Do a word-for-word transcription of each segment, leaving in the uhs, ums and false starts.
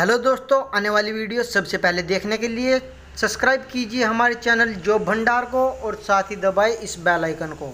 Hello दोस्तों, आने वाली वीडियो सबसे पहले देखने के लिए सब्सक्राइब कीजिए हमारे चैनल जॉब भंडार को और साथ ही दबाएं इस बेल आइकन को।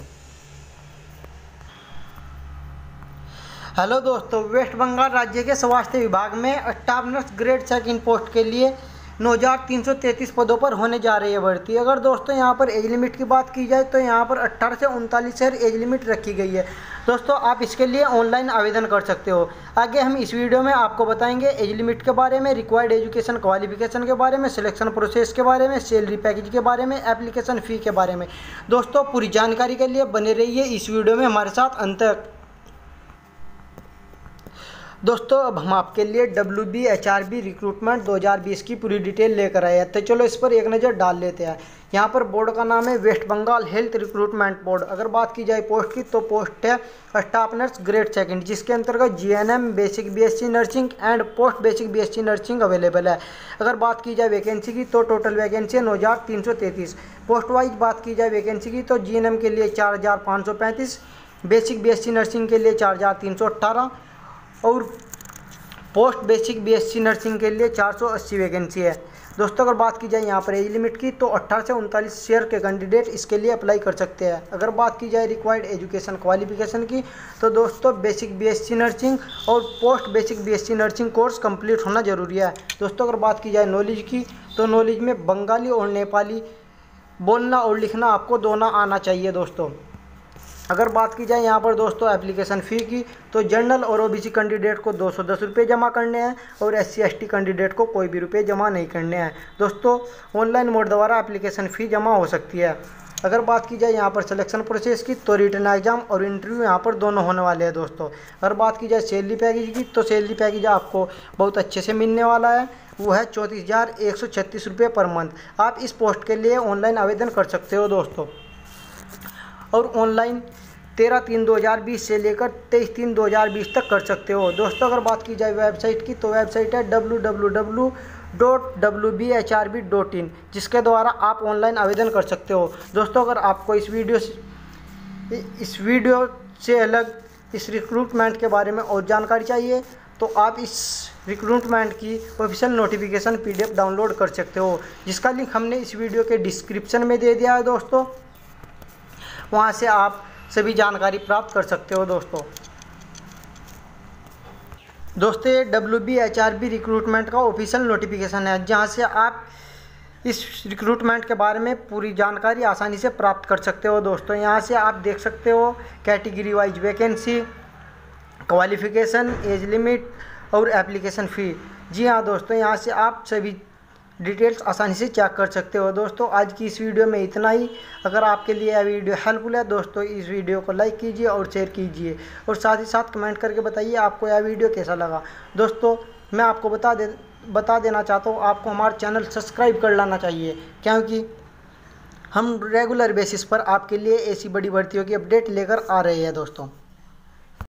हेलो दोस्तों, वेस्ट बंगाल राज्य के स्वास्थ्य विभाग में staff nurse grade second post के लिए नौ हज़ार तीन सौ तैंतीस पदों पर होने जा रही है भर्ती। अगर दोस्तों यहाँ पर एज लिमिट की बात की जाए तो यहाँ पर अट्ठारह से उनतालीस ईयर एज लिमिट रखी गई है। दोस्तों आप इसके लिए ऑनलाइन आवेदन कर सकते हो। आगे हम इस वीडियो में आपको बताएंगे एज लिमिट के बारे में, रिक्वायर्ड एजुकेशन क्वालिफिकेशन के बारे में, सिलेक्शन प्रोसेस के बारे में, सैलरी पैकेज के बारे में, एप्लीकेशन फ़ी के बारे में। दोस्तों पूरी जानकारी के लिए बने रहिए इस वीडियो में हमारे साथ अंत तक। दोस्तों अब हम आपके लिए W B H R B recruitment दो हज़ार बीस की पूरी डिटेल लेकर आए हैं, तो चलो इस पर एक नज़र डाल लेते हैं। यहाँ पर बोर्ड का नाम है waste Bengal health recruitment board. अगर बात की जाए पोस्ट की तो पोस्ट है स्टाफ नर्स ग्रेड सेकंड, जिसके अंतर्गत G N M, basic B S C nursing and post basic B S C nursing available है। अगर बात की जाए वैकेंसी की तो टोटल वैकेंसी है नौ हज़ार तीन सौ तैंतीस। पोस्ट वाइज बात की जाए वैकेंसी की तो जी एन एम के लिए चार हज़ार पाँच सौ पैंतीस, basic B S C nursing के लिए चार हज़ार तीन सौ अट्ठारह और post basic B S C nursing के लिए चार सौ अस्सी वैकेंसी है। दोस्तों अगर बात की जाए यहाँ पर एज लिमिट की तो अट्ठारह से उनतालीस ईयर के कैंडिडेट इसके लिए अप्लाई कर सकते हैं। अगर बात की जाए रिक्वायर्ड एजुकेशन क्वालिफिकेशन की तो दोस्तों basic B S C nursing और post basic B S C nursing course complete होना जरूरी है। दोस्तों अगर बात की जाए नॉलेज की तो नॉलेज में बंगाली और नेपाली बोलना और लिखना आपको दोनों आना चाहिए। दोस्तों अगर बात की जाए यहाँ पर दोस्तों एप्लीकेशन फ़ी की तो जनरल और ओ बी सी कैंडिडेट को दो सौ दस रुपये जमा करने हैं और S C S T candidate को कोई भी रुपये जमा नहीं करने हैं। दोस्तों ऑनलाइन मोड द्वारा एप्लीकेशन फ़ी जमा हो सकती है। अगर बात की जाए यहाँ पर सिलेक्शन प्रोसेस की तो रिटन एग्जाम और इंटरव्यू यहाँ पर दोनों होने वाले हैं। दोस्तों अगर बात की जाए सैलरी पैकेज की तो सैलरी पैकेज आपको बहुत अच्छे से मिलने वाला है, वो है चौंतीस हज़ार एक सौ छत्तीस रुपये पर मंथ। आप इस पोस्ट के लिए ऑनलाइन आवेदन कर सकते हो। दोस्तों और ऑनलाइन तेरह तीन दो हज़ार बीस से लेकर तेईस तीन दो हज़ार बीस तक कर सकते हो। दोस्तों अगर बात की जाए वेबसाइट की तो वेबसाइट है W W W dot W B H R B dot in, जिसके द्वारा आप ऑनलाइन आवेदन कर सकते हो। दोस्तों अगर आपको इस वीडियो से इस वीडियो से अलग इस रिक्रूटमेंट के बारे में और जानकारी चाहिए तो आप इस रिक्रूटमेंट की official notification P D F download कर सकते हो, जिसका लिंक हमने इस वीडियो के डिस्क्रिप्शन में दे दिया है। दोस्तों वहाँ से आप सभी जानकारी प्राप्त कर सकते हो। दोस्तों दोस्तों ये W B H R B recruitment का ऑफिशियल नोटिफिकेशन है, जहाँ से आप इस रिक्रूटमेंट के बारे में पूरी जानकारी आसानी से प्राप्त कर सकते हो। दोस्तों यहाँ से आप देख सकते हो category wise vacancy, qualification, age limit और एप्लीकेशन फ़ी। जी हाँ दोस्तों, यहाँ से आप सभी डिटेल्स आसानी से चेक कर सकते हो। दोस्तों आज की इस वीडियो में इतना ही। अगर आपके लिए यह वीडियो हेल्पफुल है दोस्तों, इस वीडियो को लाइक कीजिए और शेयर कीजिए और साथ ही साथ कमेंट करके बताइए आपको यह वीडियो कैसा लगा। दोस्तों मैं आपको बता दे बता देना चाहता हूँ, आपको हमारा चैनल सब्सक्राइब कर लाना चाहिए, क्योंकि हम रेगुलर बेसिस पर आपके लिए ऐसी बड़ी भर्तियों की अपडेट लेकर आ रहे हैं। दोस्तों